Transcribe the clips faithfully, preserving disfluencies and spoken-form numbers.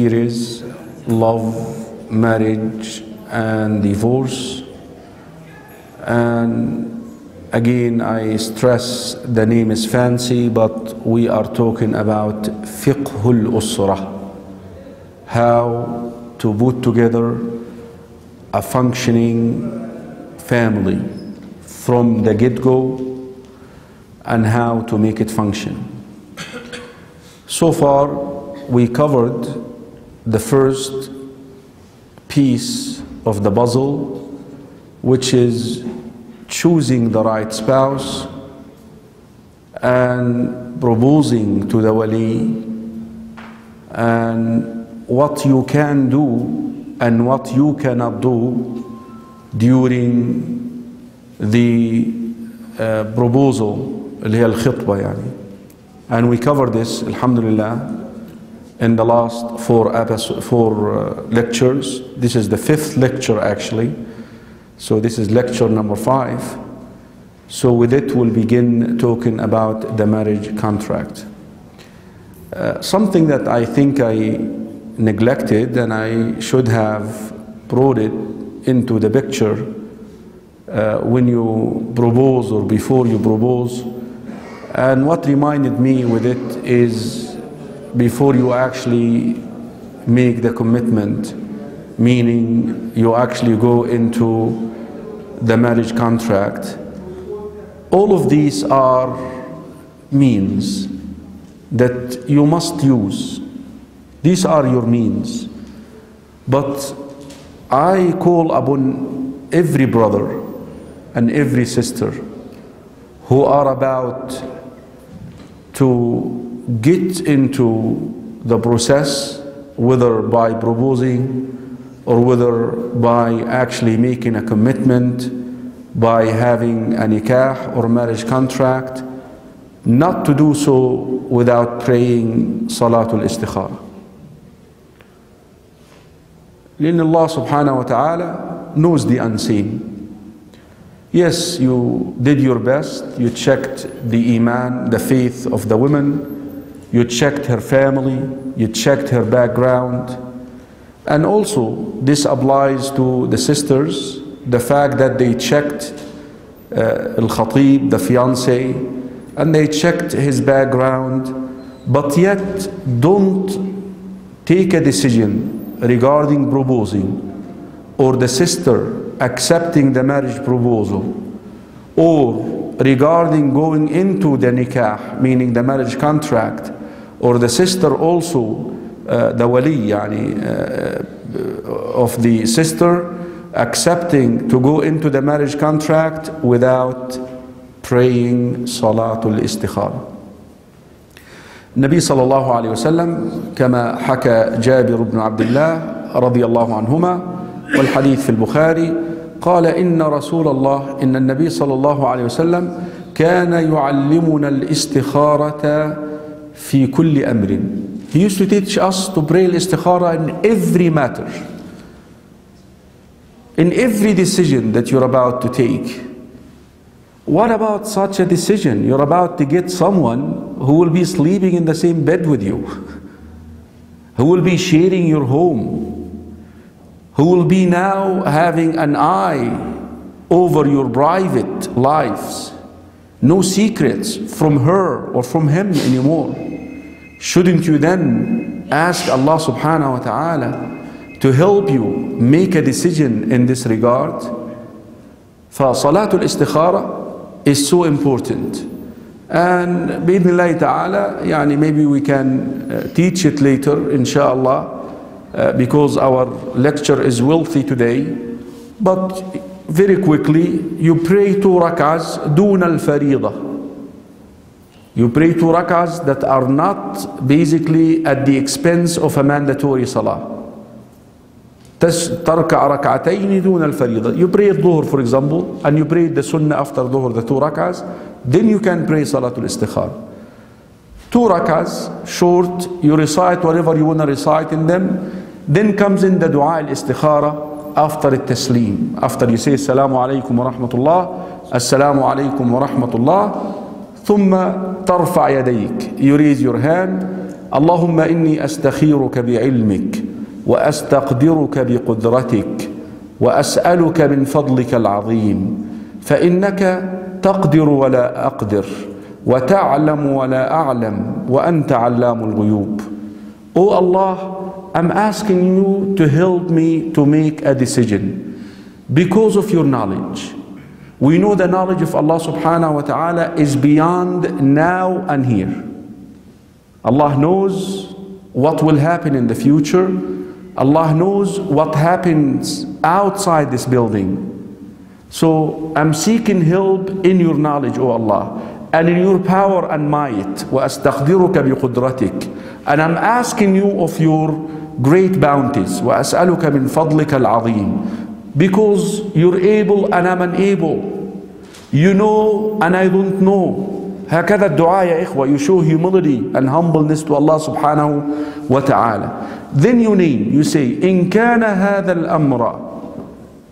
Here is love, marriage and divorce. And again, I stress the name is fancy, but we are talking about Fiqh al-Usra, how to put together a functioning family from the get-go and how to make it function. So far, we covered the first piece of the puzzle, which is choosing the right spouse and proposing to the wali, and what you can do and what you cannot do during the uh, proposal, and we cover this, alhamdulillah, in the last four, episode, four uh, lectures. This is the fifth lecture actually. So this is lecture number five. So with it we'll begin talking about the marriage contract. Uh, something that I think I neglected and I should have brought it into the picture uh, when you propose or before you propose. And what reminded me with it is before you actually make the commitment, meaning you actually go into the marriage contract, all of these are means that you must use. These are your means. But I call upon every brother and every sister who are about to get into the process, whether by proposing or whether by actually making a commitment, by having a nikah or marriage contract, not to do so without praying Salatul Istikhara. لأن Allah subhanahu wa ta'ala knows the unseen. Yes, you did your best, you checked the Iman, the faith of the women, you checked her family, you checked her background. And also, this applies to the sisters, the fact that they checked uh, Al-Khateeb, the fiance, and they checked his background, but yet don't take a decision regarding proposing, or the sister accepting the marriage proposal, or regarding going into the nikah, meaning the marriage contract, or the sister also, uh, the wali yani, uh, of the sister, accepting to go into the marriage contract without praying Salatul Istikhara. النبي صلى الله عليه وسلم كما حكى جابر بن عبد الله رضي الله عنهما والحديث في البخاري قال إن رسول الله إن النبي صلى الله عليه وسلم كان يعلمنا الاستخارة في كل أمر. He used to teach us to pray الاستخارة in every matter, in every decision that you're about to take. What about such a decision? You're about to get someone who will be sleeping in the same bed with you, who will be sharing your home, who will be now having an eye over your private lives. No secrets from her or from him anymore. Shouldn't you then ask Allah subhanahu wa ta'ala to help you make a decision in this regard? فصلاة الاستخارة is so important. And بإذن الله تعالى, يعني maybe we can teach it later, inshallah. Uh, because our lecture is wealthy today, but very quickly, you pray two rak'ahs دون الفريضة. You pray two rak'ahs that are not basically at the expense of a mandatory salah. تركع ركعتين دون الفريضة. You pray Dhuhr, for example, and you pray the sunnah after Dhuhr, the two rak'ahs, then you can pray Salatul Istikhara. Two rak'ahs, short, you recite whatever you want to recite in them. Then comes in the dua al-istikhara after the taslim. After you say, Assalamu alaykum wa rahmatullah, Assalamu alaykum wa rahmatullah, thumma tarfa yadayk. You raise your hand, اللهم إني أستخيرك بعلمك وأستقدرك بقدرتك وأسألك من فضلك العظيم، فإنك تقدر ولا أقدر وتعلم ولا أعلم وأنت علام الغيوب. O Allah, I'm asking you to help me to make a decision because of your knowledge. We know the knowledge of Allah subhanahu wa ta'ala is beyond now and here. Allah knows what will happen in the future. Allah knows what happens outside this building. So I'm seeking help in your knowledge, O Allah, and in your power and might. وَأَسْتَقْدِرُكَ بِقُدْرَتِكَ. And I'm asking you of your great bounties. وَأَسْأَلُكَ مِنْ فَضْلِكَ الْعَظِيمِ. Because you're able and I'm unable. You know and I don't know. هكذا الدعاء يا إخوة. You show humility and humbleness to Allah subhanahu wa ta'ala. Then you name, you say, إِن كَانَ هَذَا الْأَمْرَ.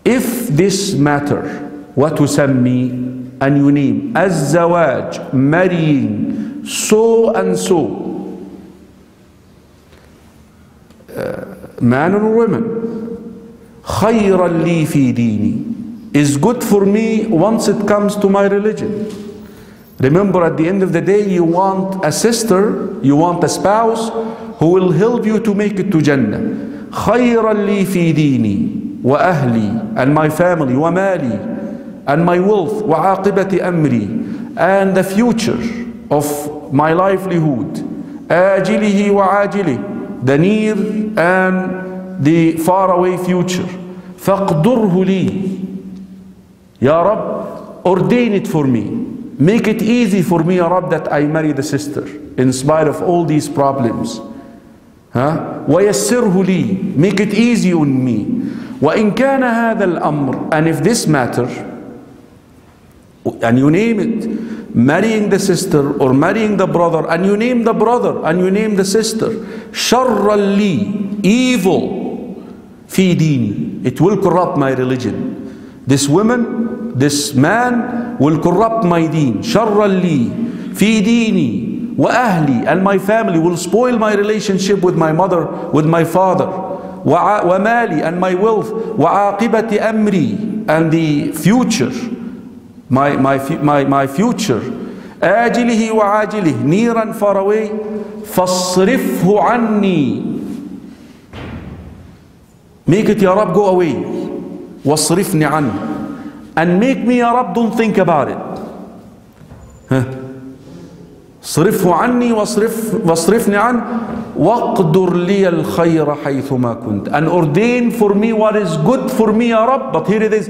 If this matter, وَتُسَمِّي, and you name, الزواج, marrying, so and so, uh, man and woman, خَيْرًا لِي فِي دِينِي, is good for me once it comes to my religion. Remember, at the end of the day, you want a sister, you want a spouse who will help you to make it to Jannah. خَيْرًا لِي فِي دِينِي وَأَهْلِي, and my family, وَمَالِي, and my wealth, وَعَاقِبَةِ أَمْرِي, and the future of my livelihood, آجِلِهِ وَعَاجِلِهِ, the near and the far away future. فَاقْدُرْهُ لِي, Ya Rabb, ordain it for me. Make it easy for me, Ya Rab, that I marry the sister in spite of all these problems. Huh? وَيَسِّرْهُ لِي, make it easy on me. وَإِنْ كَانَ هَذَا الْأَمْرِ, and if this matter, and you name it, marrying the sister or marrying the brother, and you name the brother and you name the sister, شَرًّا لِي, evil, فِي دِينِ, it will corrupt my religion. This woman, this man will corrupt my deen. شَرًّا لِي فِي دِينِي وَأَهْلِي, and my family will spoil my relationship with my mother, with my father. وَمَالِي, and my wealth. وَعَاقِبَةِ أَمْرِي, and the future, my, my, my, my future. آجِلِهِ وَعَاجِلِهِ, near and far away. فَاصْرِفْهُ عَنِّي, make it, Ya Rab, go away. وَاصْرِفْنِ عَنِّي, and make me, Ya Rab, don't think about it. صرفه عني واصرفني عن واقدر لي الخير حيثما كنت, and ordain for me what is good for me, Ya Rab. But here it is,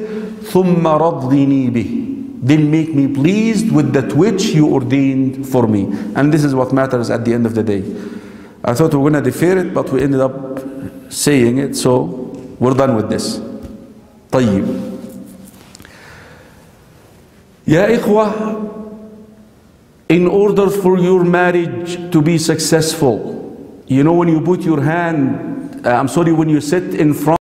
ثم رضني به, then make me pleased with that which you ordained for me. And this is what matters at the end of the day. I thought we were going to defer it, but we ended up saying it, so we're done with this. طيب يا إخوة, in order for your marriage to be successful, you know, when you put your hand, I'm sorry, when you sit in front